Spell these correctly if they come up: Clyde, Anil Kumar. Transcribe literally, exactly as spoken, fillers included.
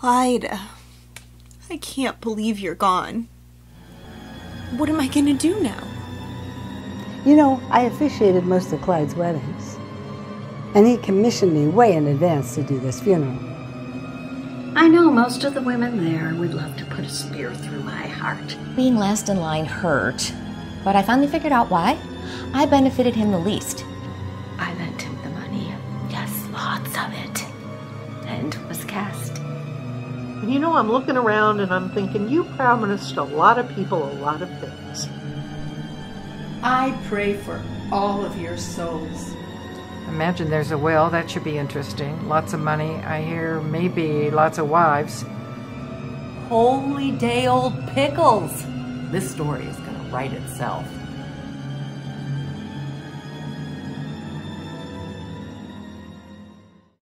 Clyde, I can't believe you're gone. What am I gonna do now? You know, I officiated most of Clyde's weddings, and he commissioned me way in advance to do this funeral. I know most of the women there would love to put a spear through my heart. Being last in line hurt, but I finally figured out why. I benefited him the least. I lent him the money, yes, lots of it, and was cast. And you know, I'm looking around and I'm thinking, you promised a lot of people a lot of things. I pray for all of your souls. Imagine there's a will. That should be interesting. Lots of money. I hear maybe lots of wives. Holy day old pickles. This story is going to write itself.